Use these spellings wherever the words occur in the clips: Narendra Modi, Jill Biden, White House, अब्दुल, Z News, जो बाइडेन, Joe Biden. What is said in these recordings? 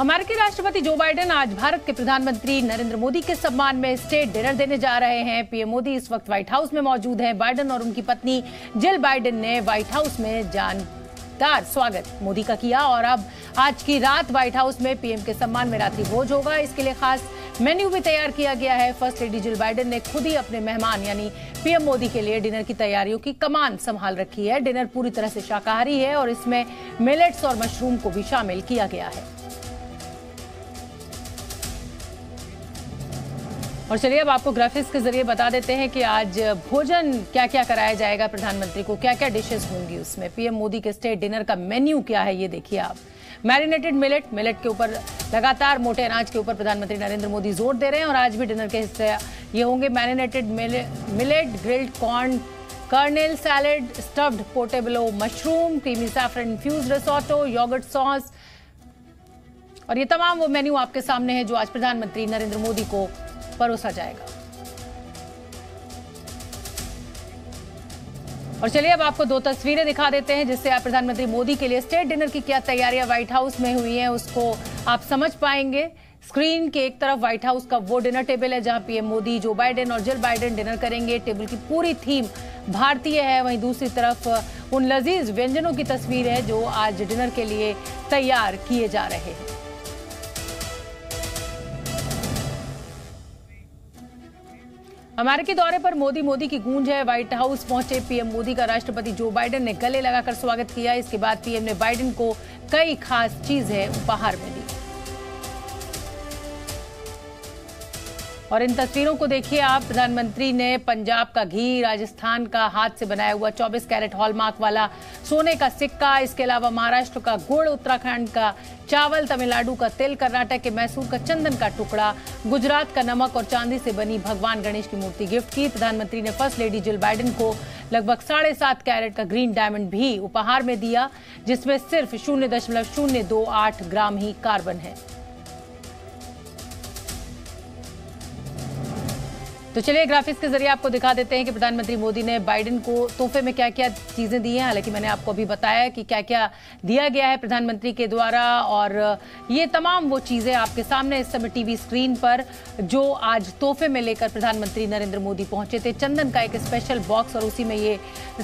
अमेरिकी राष्ट्रपति जो बाइडेन आज भारत के प्रधानमंत्री नरेंद्र मोदी के सम्मान में स्टेट डिनर देने जा रहे हैं। पीएम मोदी इस वक्त व्हाइट हाउस में मौजूद हैं। बाइडेन और उनकी पत्नी जिल बाइडेन ने व्हाइट हाउस में जानदार स्वागत मोदी का किया और अब आज की रात व्हाइट हाउस में पीएम के सम्मान में रात्रि भोज होगा। इसके लिए खास मेन्यू भी तैयार किया गया है। फर्स्ट लेडी जिल बाइडेन ने खुद ही अपने मेहमान यानी पीएम मोदी के लिए डिनर की तैयारियों की कमान संभाल रखी है। डिनर पूरी तरह से शाकाहारी है और इसमें मिलेट्स और मशरूम को भी शामिल किया गया है। और चलिए अब आपको ग्राफिक्स के जरिए बता देते हैं कि आज भोजन क्या क्या कराया जाएगा, प्रधानमंत्री को क्या क्या डिशेस होंगी उसमें। पीएम मोदी के स्टेट डिनर का मेन्यू क्या है ये देखिए आप। मैरिनेटेड मिलेट के ऊपर लगातार मोटे अनाज के ऊपर प्रधानमंत्री नरेंद्र मोदी जोर दे रहे हैं और आज भी डिनर के हिस्से ये होंगे marinated millet, grilled corn kernel salad, stuffed portobello mushroom, creamy saffron infuse risotto, yogurt sauce और ये तमाम वो मेन्यू आपके सामने है जो आज प्रधानमंत्री नरेंद्र मोदी को परोसा जाएगा। और चलिए अब आपको दो तस्वीरें दिखा देते हैं जिससे आप प्रधानमंत्री मोदी के लिए स्टेट डिनर की क्या तैयारियां व्हाइट हाउस में हुई हैं उसको आप समझ पाएंगे। स्क्रीन के एक तरफ व्हाइट हाउस का वो डिनर टेबल है जहां पीएम मोदी, जो बाइडेन और जिल बाइडेन डिनर करेंगे। टेबल की पूरी थीम भारतीय है। वहीं दूसरी तरफ उन लजीज व्यंजनों की तस्वीर है जो आज डिनर के लिए तैयार किए जा रहे हैं। अमेरिकी दौरे पर मोदी की गूंज है। व्हाइट हाउस पहुंचे पीएम मोदी का राष्ट्रपति जो बाइडेन ने गले लगाकर स्वागत किया। इसके बाद पीएम ने बाइडेन को कई खास चीजें उपहार में दी। और इन तस्वीरों को देखिए आप। प्रधानमंत्री ने पंजाब का घी, राजस्थान का हाथ से बनाया हुआ 24 कैरेट हॉलमार्क वाला सोने का सिक्का, इसके अलावा महाराष्ट्र का गुड़, उत्तराखंड का चावल, तमिलनाडु का तिल, कर्नाटक के मैसूर का चंदन का टुकड़ा, गुजरात का नमक और चांदी से बनी भगवान गणेश की मूर्ति गिफ्ट की। प्रधानमंत्री ने फर्स्ट लेडी जिल बाइडेन को लगभग 7.5 कैरेट का ग्रीन डायमंड भी उपहार में दिया जिसमें सिर्फ 0.028 ग्राम ही कार्बन है। तो चलिए ग्राफिक्स के जरिए आपको दिखा देते हैं कि प्रधानमंत्री मोदी ने बाइडेन को तोहफे में क्या क्या चीजें दी हैं। हालांकि मैंने आपको अभी बताया कि क्या क्या दिया गया है प्रधानमंत्री के द्वारा और ये तमाम वो चीजें आपके सामने इस समय टीवी स्क्रीन पर जो आज तोहफे में लेकर प्रधानमंत्री नरेंद्र मोदी पहुंचे थे। चंदन का एक स्पेशल बॉक्स और उसी में ये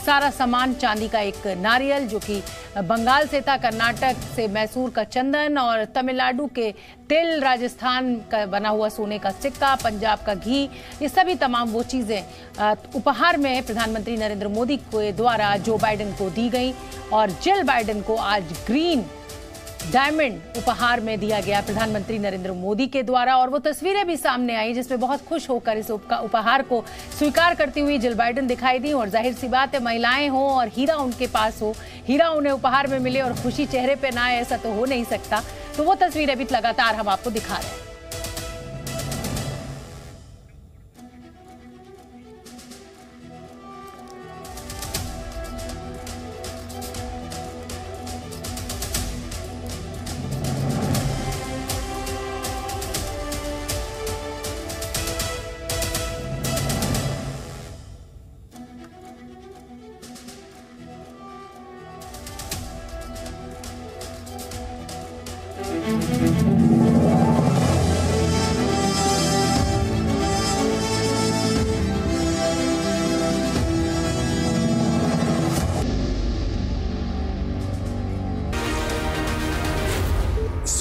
सारा सामान, चांदी का एक नारियल जो कि बंगाल से था, कर्नाटक से मैसूर का चंदन और तमिलनाडु के तिल, राजस्थान का बना हुआ सोने का सिक्का, पंजाब का घी, ये सभी तमाम वो चीजें उपहार में प्रधानमंत्री नरेंद्र मोदी के द्वारा जो बाइडेन को दी गई। और जिल बाइडेन को आज ग्रीन डायमंड उपहार में दिया गया प्रधानमंत्री नरेंद्र मोदी के द्वारा। और वो तस्वीरें भी सामने आई जिसमें बहुत खुश होकर इस उपहार को स्वीकार करती हुई जिल बाइडेन दिखाई दी। और जाहिर सी बात है, महिलाएं हों और हीरा उनके पास हो, हीरा उन्हें उपहार में मिले और खुशी चेहरे पे ना आए, ऐसा तो हो नहीं सकता। तो वो तस्वीरें भी लगातार हम आपको दिखा रहे हैं।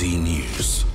Z News.